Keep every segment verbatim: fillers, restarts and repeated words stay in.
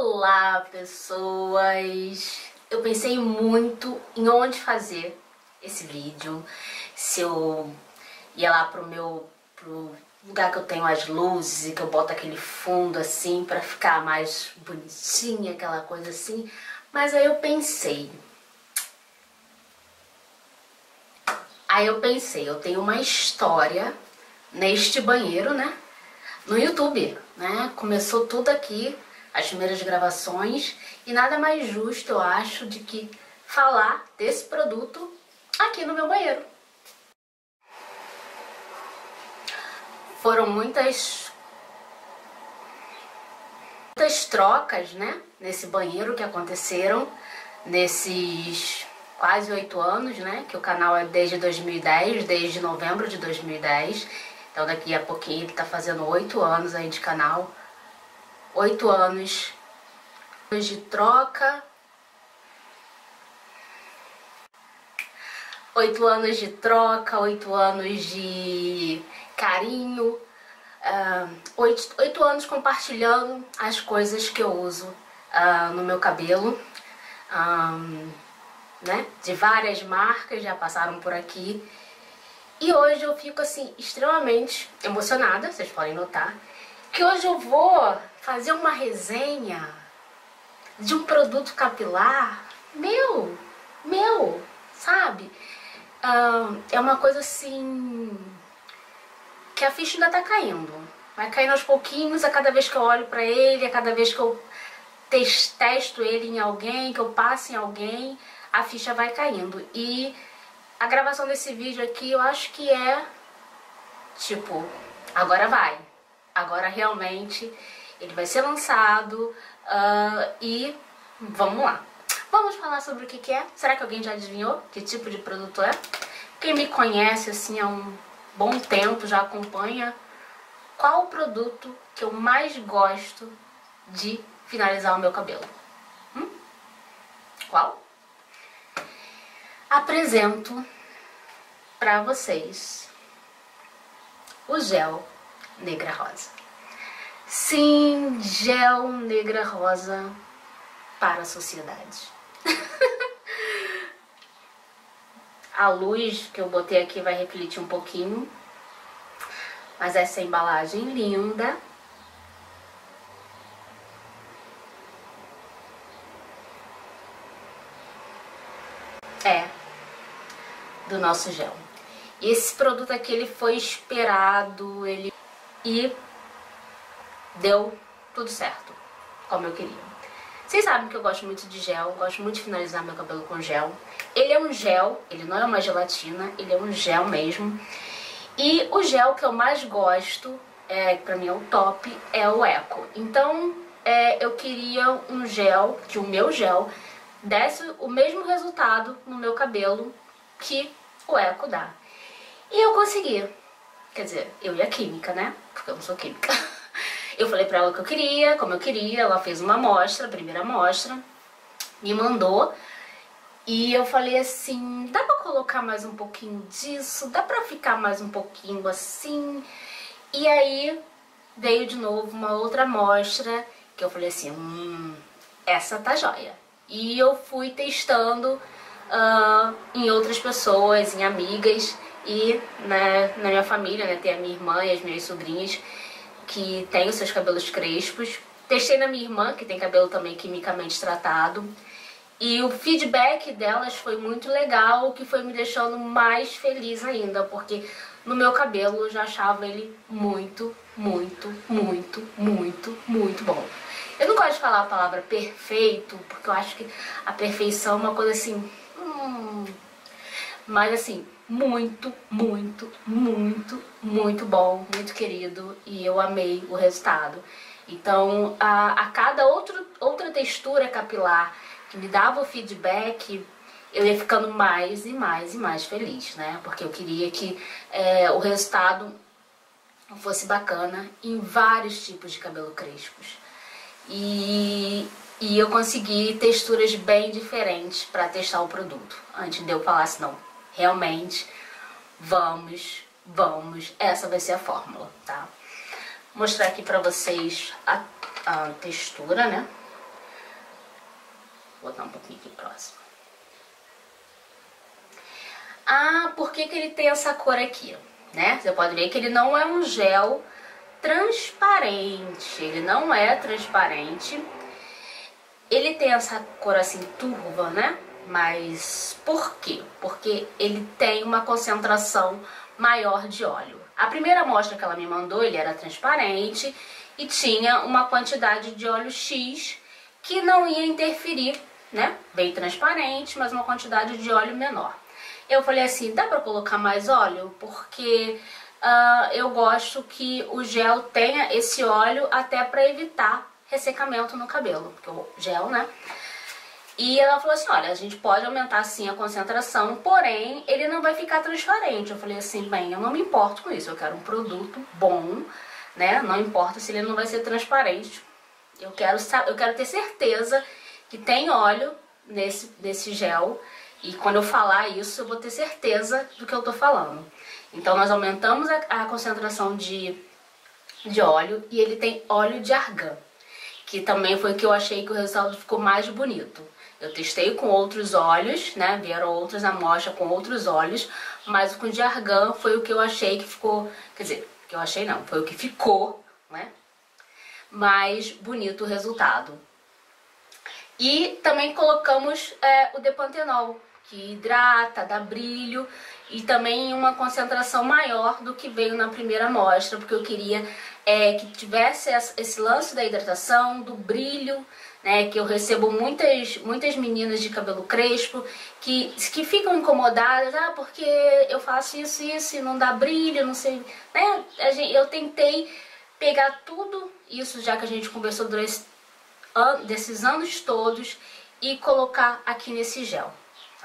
Olá, pessoas! Eu pensei muito em onde fazer esse vídeo, se eu ia lá pro meu pro lugar que eu tenho as luzes e que eu boto aquele fundo assim pra ficar mais bonitinha, aquela coisa assim, mas aí eu pensei... Aí eu pensei, eu tenho uma história neste banheiro, né? No YouTube, né? Começou tudo aqui, as primeiras gravações, e nada mais justo, eu acho, de que falar desse produto aqui no meu banheiro. Foram muitas, muitas trocas, né? Nesse banheiro que aconteceram, nesses... quase oito anos, né? Que o canal é desde dois mil e dez, desde novembro de dois mil e dez. Então daqui a pouquinho ele tá fazendo oito anos aí de canal. Oito anos de troca. Oito anos de troca, oito anos de carinho. Uh, oito, oito anos compartilhando as coisas que eu uso uh, no meu cabelo. Um, Né? De várias marcas já passaram por aqui. E hoje eu fico assim extremamente emocionada, vocês podem notar, que hoje eu vou fazer uma resenha de um produto capilar meu, meu, sabe? Ah, é uma coisa assim que a ficha ainda tá caindo. Vai caindo aos pouquinhos, a cada vez que eu olho pra ele, a cada vez que eu testo ele em alguém, que eu passo em alguém, a ficha vai caindo. E a gravação desse vídeo aqui, eu acho que é tipo, agora vai, agora realmente ele vai ser lançado. uh, E vamos lá, vamos falar sobre o que que é. Será que alguém já adivinhou que tipo de produto é? Quem me conhece assim há um bom tempo já acompanha qual o produto que eu mais gosto de finalizar o meu cabelo. Hum? Qual? Apresento para vocês o gel Negra Rosa. Sim, gel Negra Rosa para a sociedade. A luz que eu botei aqui vai refletir um pouquinho, mas essa embalagem linda. Do nosso gel. Esse produto aqui, ele foi esperado, ele e deu tudo certo, como eu queria. Vocês sabem que eu gosto muito de gel, gosto muito de finalizar meu cabelo com gel. Ele é um gel, ele não é uma gelatina, ele é um gel mesmo. E o gel que eu mais gosto, é, pra mim é o top, é o Eco. Então, é, eu queria um gel, que o meu gel desse o mesmo resultado no meu cabelo que o Eco dá. E eu consegui. Quer dizer, eu e a química, né? Porque eu não sou química. Eu falei pra ela o que eu queria, como eu queria. Ela fez uma amostra, a primeira amostra, me mandou. E eu falei assim, dá pra colocar mais um pouquinho disso? Dá pra ficar mais um pouquinho assim? E aí, veio de novo uma outra amostra, que eu falei assim, hum, essa tá joia. E eu fui testando... Uh, em outras pessoas, em amigas e né, na minha família, né? Tem a minha irmã e as minhas sobrinhas que têm os seus cabelos crespos. Testei na minha irmã, que tem cabelo também quimicamente tratado. E o feedback delas foi muito legal, o que foi me deixando mais feliz ainda, porque no meu cabelo eu já achava ele muito, muito, muito, muito, muito bom. Eu não gosto de falar a palavra perfeito, porque eu acho que a perfeição é uma coisa assim... Mas assim, muito, muito, muito, muito bom, muito querido, e eu amei o resultado. Então, a, a cada outro, outra textura capilar que me dava o feedback, eu ia ficando mais e mais e mais feliz, né? Porque eu queria que é, o resultado fosse bacana em vários tipos de cabelo crespos. E... E eu consegui texturas bem diferentes para testar o produto. Antes de eu falar assim, não, realmente, vamos, vamos, essa vai ser a fórmula, tá? Vou mostrar aqui pra vocês a, a textura, né? Vou botar um pouquinho aqui próximo. Ah, por que que ele tem essa cor aqui? Né? Você pode ver que ele não é um gel transparente. Ele não é transparente. Ele tem essa cor assim turva, né? Mas por quê? Porque ele tem uma concentração maior de óleo. A primeira amostra que ela me mandou, ele era transparente e tinha uma quantidade de óleo X que não ia interferir, né? Bem transparente, mas uma quantidade de óleo menor. Eu falei assim, dá pra colocar mais óleo? Porque uh, eu gosto que o gel tenha esse óleo até pra evitar ressecamento no cabelo, porque o gel, né? E ela falou assim, olha, a gente pode aumentar sim a concentração, porém ele não vai ficar transparente. Eu falei assim, bem, eu não me importo com isso, eu quero um produto bom, né? Não importa se ele não vai ser transparente. Eu quero, eu quero ter certeza que tem óleo nesse, nesse gel. E quando eu falar isso, eu vou ter certeza do que eu tô falando. Então nós aumentamos a, a concentração de, de óleo e ele tem óleo de argã, que também foi o que eu achei que o resultado ficou mais bonito. Eu testei com outros óleos, né? Vieram outras amostras com outros óleos, mas com de argã foi o que eu achei que ficou... Quer dizer, que eu achei não, foi o que ficou, né? Mais bonito o resultado. E também colocamos é, o Panthenol, que hidrata, dá brilho e também uma concentração maior do que veio na primeira amostra, porque eu queria é, que tivesse esse lance da hidratação, do brilho, né, que eu recebo muitas, muitas meninas de cabelo crespo que, que ficam incomodadas, ah, porque eu faço isso e isso e não dá brilho, não sei, né? Eu tentei pegar tudo isso, já que a gente conversou durante an- desses anos todos, e colocar aqui nesse gel.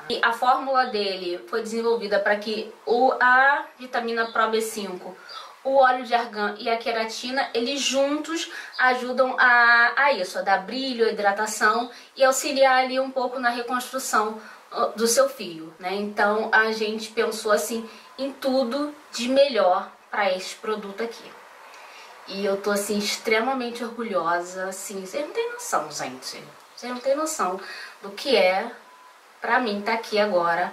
E a fórmula dele foi desenvolvida para que o, a vitamina Pro B cinco, o óleo de argã e a queratina, eles juntos ajudam a, a isso, a dar brilho, a hidratação e auxiliar ali um pouco na reconstrução do seu fio, né? Então a gente pensou assim em tudo de melhor para esse produto aqui. E eu tô assim extremamente orgulhosa, assim, vocês não tem noção, gente. Vocês não tem noção do que é pra mim tá aqui agora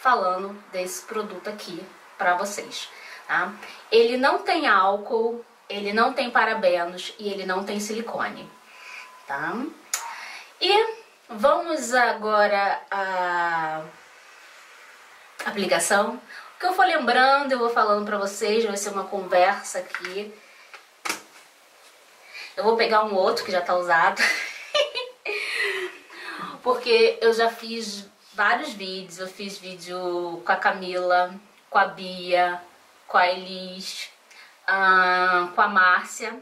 falando desse produto aqui pra vocês, tá? Ele não tem álcool, ele não tem parabenos e ele não tem silicone, tá? E vamos agora à aplicação. O que eu for lembrando, eu vou falando pra vocês, vai ser uma conversa aqui. Eu vou pegar um outro que já tá usado. Porque eu já fiz vários vídeos, eu fiz vídeo com a Camila, com a Bia, com a Elis, uh, com a Márcia,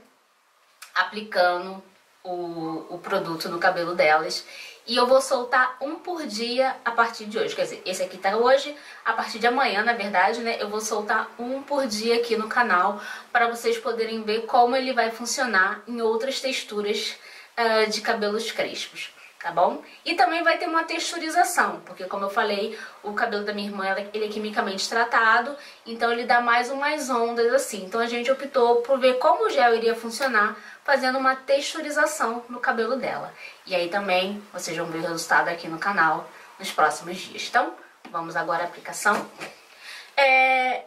aplicando o, o produto no cabelo delas. E eu vou soltar um por dia a partir de hoje, quer dizer, esse aqui tá hoje, a partir de amanhã, na verdade, né? Eu vou soltar um por dia aqui no canal para vocês poderem ver como ele vai funcionar em outras texturas uh, de cabelos crespos. Tá bom? E também vai ter uma texturização, porque como eu falei, o cabelo da minha irmã, ele é quimicamente tratado, então ele dá mais umas ondas assim. Então a gente optou por ver como o gel iria funcionar fazendo uma texturização no cabelo dela. E aí também vocês vão ver o resultado aqui no canal nos próximos dias. Então, vamos agora à aplicação. É...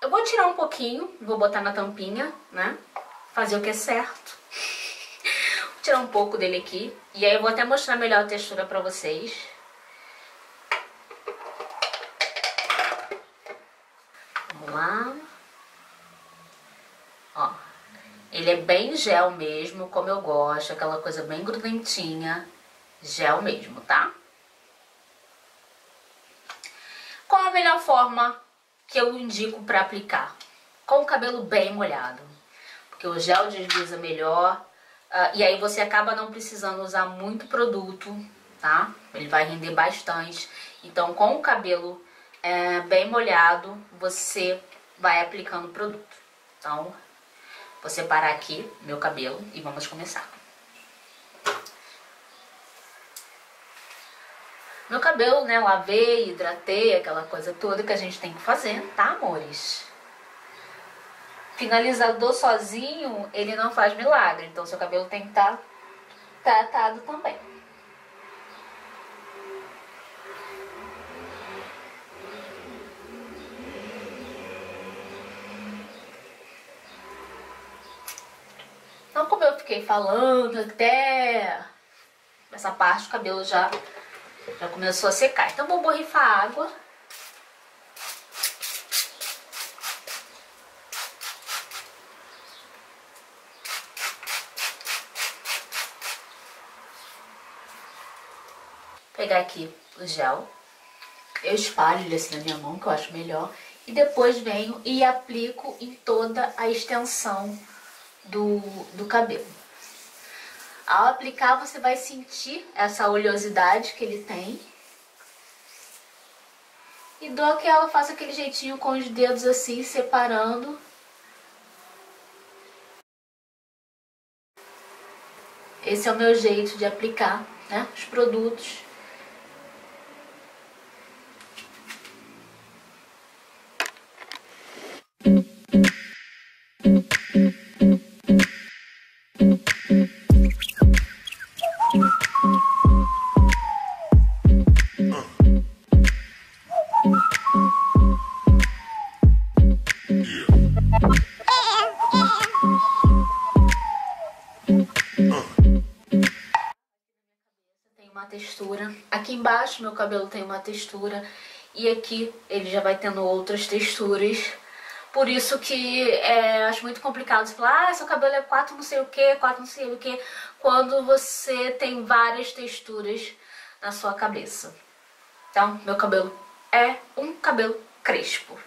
Eu vou tirar um pouquinho, vou botar na tampinha, né? Fazer o que é certo. Tirar um pouco dele aqui, e aí eu vou até mostrar melhor a textura pra vocês. Vamos lá. Ó, ele é bem gel mesmo, como eu gosto, aquela coisa bem grudentinha, gel mesmo, tá? Qual a melhor forma que eu indico pra aplicar? Com o cabelo bem molhado, porque o gel desliza melhor. Uh, e aí você acaba não precisando usar muito produto, tá? Ele vai render bastante. Então, com o cabelo é, bem molhado, você vai aplicando o produto. Então, vou separar aqui meu cabelo e vamos começar. Meu cabelo, né? Lavei, hidratei, aquela coisa toda que a gente tem que fazer, tá, amores? Finalizador sozinho, ele não faz milagre. Então, seu cabelo tem que estar tratado também. Então, como eu fiquei falando até essa parte, o cabelo já, já começou a secar. Então, vou borrifar a água. Vou pegar aqui o gel. Eu espalho ele assim na minha mão, que eu acho melhor. E depois venho e aplico em toda a extensão do, do cabelo. Ao aplicar, você vai sentir essa oleosidade que ele tem. E dou que ela faça aquele jeitinho com os dedos assim, separando. Esse é o meu jeito de aplicar, né, os produtos. Aqui embaixo meu cabelo tem uma textura e aqui ele já vai tendo outras texturas. Por isso que é, acho muito complicado você falar, ah, seu cabelo é quatro não sei o que, quatro não sei o que, quando você tem várias texturas na sua cabeça. Então, meu cabelo é um cabelo crespo,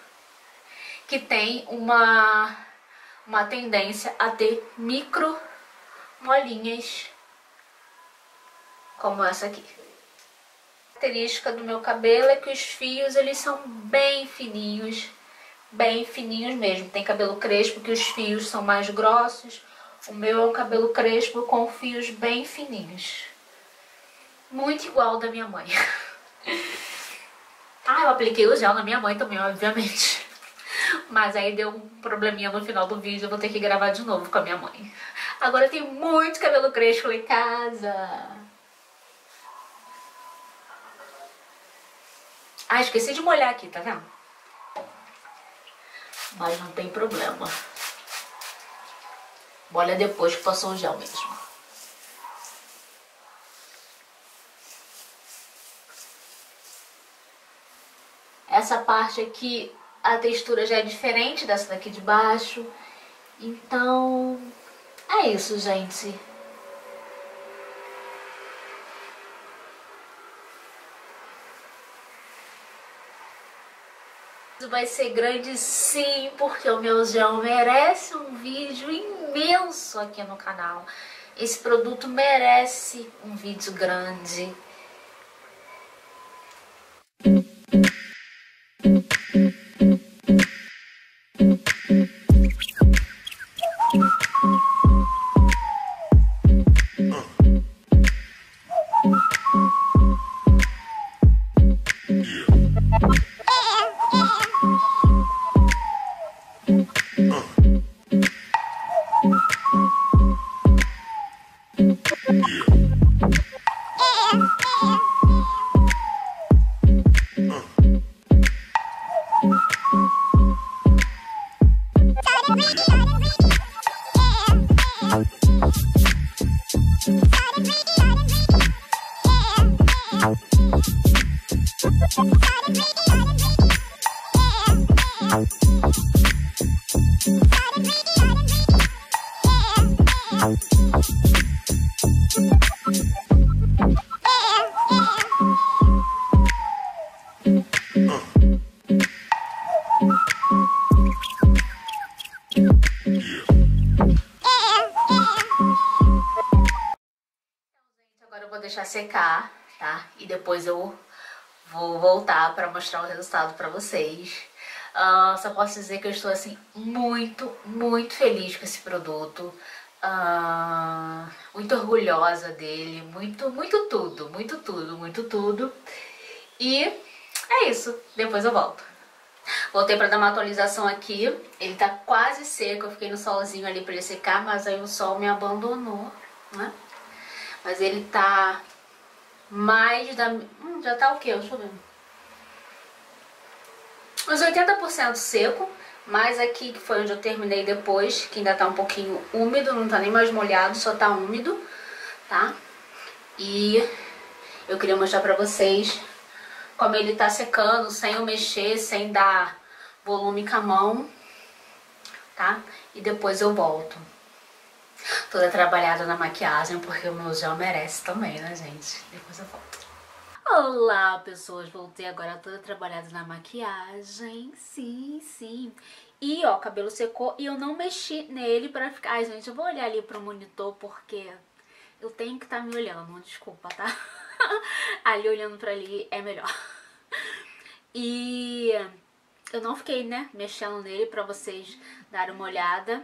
que tem uma, uma tendência a ter micro molinhas como essa aqui. A característica do meu cabelo é que os fios eles são bem fininhos, bem fininhos mesmo. Tem cabelo crespo que os fios são mais grossos, o meu é um cabelo crespo com fios bem fininhos. Muito igual ao da minha mãe. Ah, eu apliquei o gel na minha mãe também, obviamente. Mas aí deu um probleminha no final do vídeo, eu vou ter que gravar de novo com a minha mãe. Agora tem muito cabelo crespo em casa. Ah, esqueci de molhar aqui, tá vendo? Mas não tem problema. Molha depois que passou o gel mesmo. Essa parte aqui, a textura já é diferente dessa daqui de baixo. Então, é isso, gente. Vai ser grande sim, porque o meu gel merece um vídeo imenso aqui no canal. Esse produto merece um vídeo grande. Secar, tá? E depois eu vou voltar para mostrar o resultado para vocês. Uh, só posso dizer que eu estou assim muito, muito feliz com esse produto, uh, muito orgulhosa dele, muito, muito tudo, muito tudo, muito tudo. E é isso. Depois eu volto. Voltei para dar uma atualização aqui. Ele tá quase seco. Eu fiquei no solzinho ali para ele secar, mas aí o sol me abandonou, né? Mas ele tá mais da... Hum, já tá o quê? Deixa eu ver. Uns oitenta por cento seco, Mas aqui que foi onde eu terminei depois, que ainda tá um pouquinho úmido, não tá nem mais molhado, só tá úmido, tá? E eu queria mostrar pra vocês como ele tá secando, sem eu mexer, sem dar volume com a mão, tá? E depois eu volto. Toda trabalhada na maquiagem, porque o meu gel merece também, né, gente? Depois eu volto. Olá, pessoas! Voltei agora toda trabalhada na maquiagem. Sim, sim. E, ó, o cabelo secou e eu não mexi nele pra ficar... Ai, gente, eu vou olhar ali pro monitor porque eu tenho que estar tá me olhando. Desculpa, tá? Ali, olhando pra ali é melhor. E eu não fiquei, né, mexendo nele pra vocês darem uma olhada.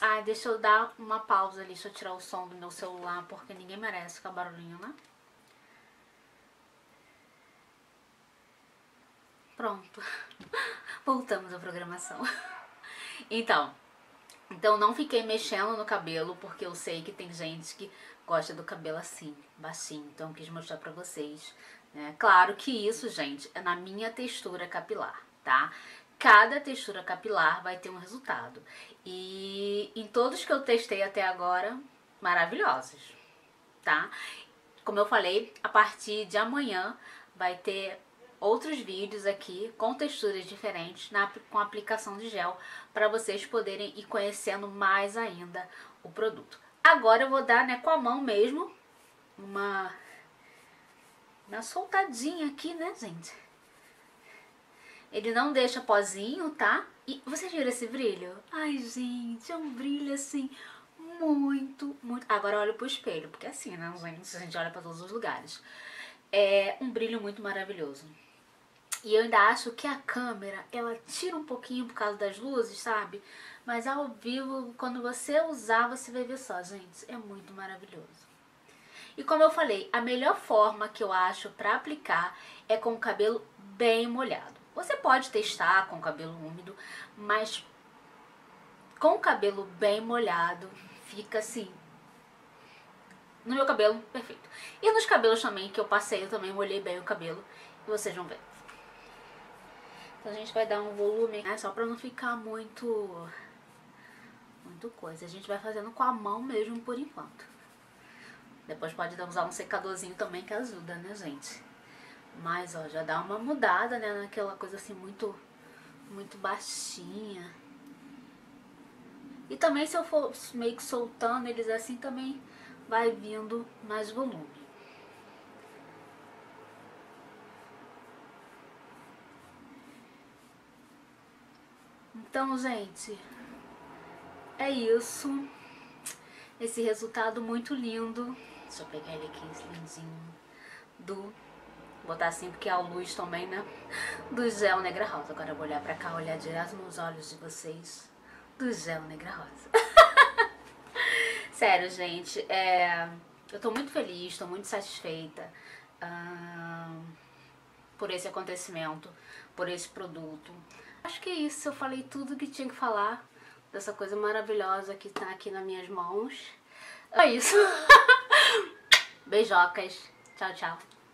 Ai, deixa eu dar uma pausa ali. Deixa eu tirar o som do meu celular porque ninguém merece ficar barulhinho, né? Pronto, voltamos à programação. Então, então não fiquei mexendo no cabelo, porque eu sei que tem gente que gosta do cabelo assim, baixinho. Então eu quis mostrar pra vocês, né? Claro que isso, gente, é na minha textura capilar, tá? Cada textura capilar vai ter um resultado. E em todos que eu testei até agora, maravilhosos, tá? Como eu falei, a partir de amanhã vai ter... outros vídeos aqui com texturas diferentes na, com aplicação de gel para vocês poderem ir conhecendo mais ainda o produto. Agora eu vou dar, né, com a mão mesmo uma, uma soltadinha aqui, né, gente? Ele não deixa pozinho, tá? E vocês viram esse brilho? Ai, gente, é um brilho assim muito, muito... Agora eu olho pro espelho, porque assim, né, gente? A gente olha para todos os lugares. É um brilho muito maravilhoso. E eu ainda acho que a câmera, ela tira um pouquinho por causa das luzes, sabe? Mas ao vivo, quando você usar, você vai ver só, gente. É muito maravilhoso. E como eu falei, a melhor forma que eu acho pra aplicar é com o cabelo bem molhado. Você pode testar com o cabelo úmido, mas com o cabelo bem molhado fica assim... No meu cabelo, perfeito. E nos cabelos também, que eu passei, eu também molhei bem o cabelo. E vocês vão ver. Então a gente vai dar um volume, né? Só pra não ficar muito... muito coisa. A gente vai fazendo com a mão mesmo, por enquanto. Depois pode usar um secadorzinho também, que ajuda, né, gente? Mas, ó, já dá uma mudada, né? Naquela coisa assim, muito... muito baixinha. E também, se eu for meio que soltando eles assim, também... vai vindo mais volume. Então, gente, é isso. Esse resultado muito lindo. Deixa eu pegar ele aqui, esse lindinho. Do... Vou botar assim porque é a luz também, né? Do gel Negra Rosa. Agora eu vou olhar pra cá, olhar direto nos olhos de vocês. Do gel Negra Rosa. Sério, gente, é, eu tô muito feliz, tô muito satisfeita uh, por esse acontecimento, por esse produto. Acho que é isso, eu falei tudo que tinha que falar dessa coisa maravilhosa que tá aqui nas minhas mãos. É isso. Beijocas, tchau, tchau.